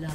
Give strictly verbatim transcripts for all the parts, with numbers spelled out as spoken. Love.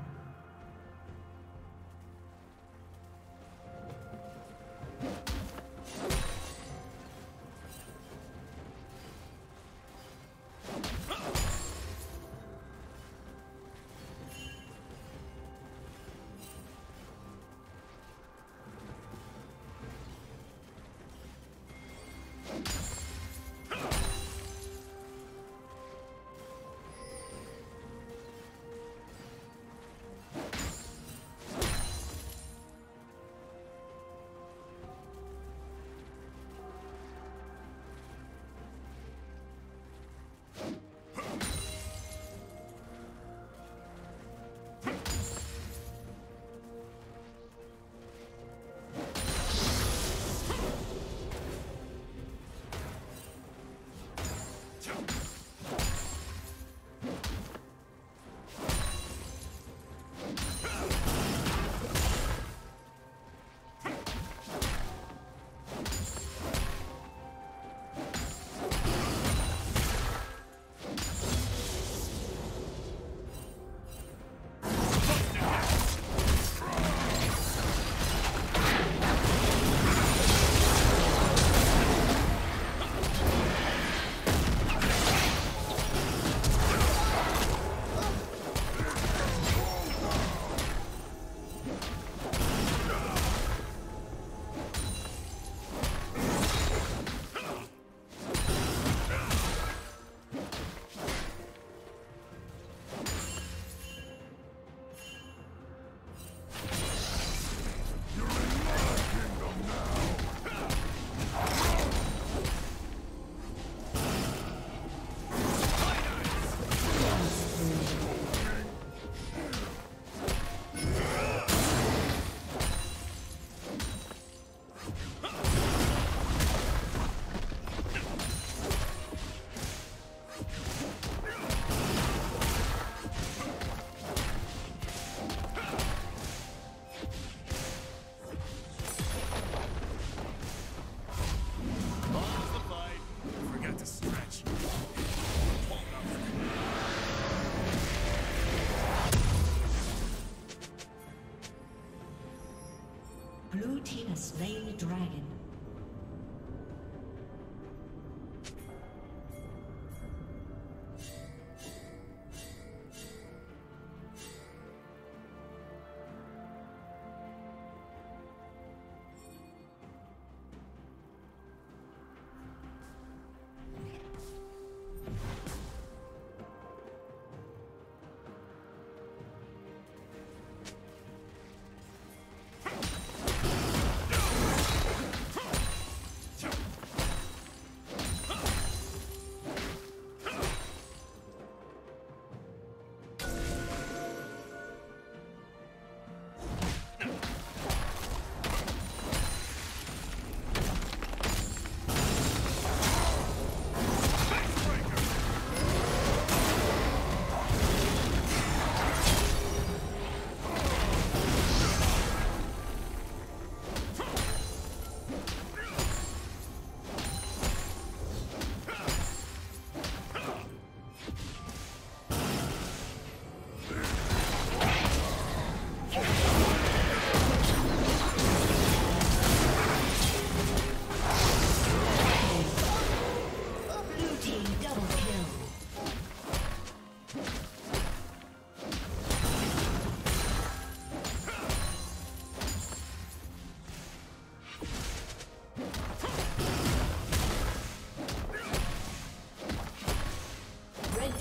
Slain the dragon.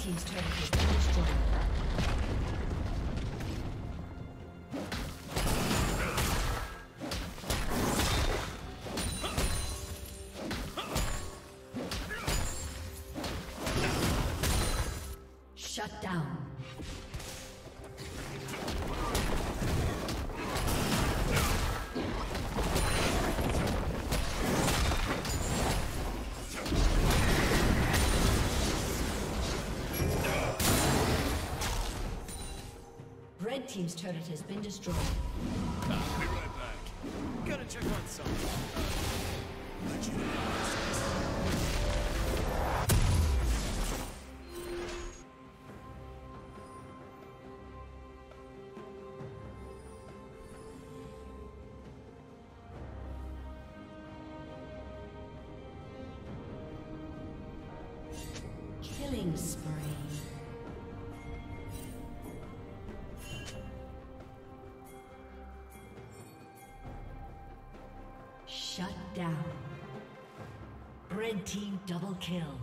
He's trying to get this job. Red Team's turret has been destroyed. I'll be right back. Gotta check on something. Killing spree. Shut down. Red team double kill.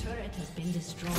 Turret has been destroyed.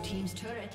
Blue team's turret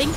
Thank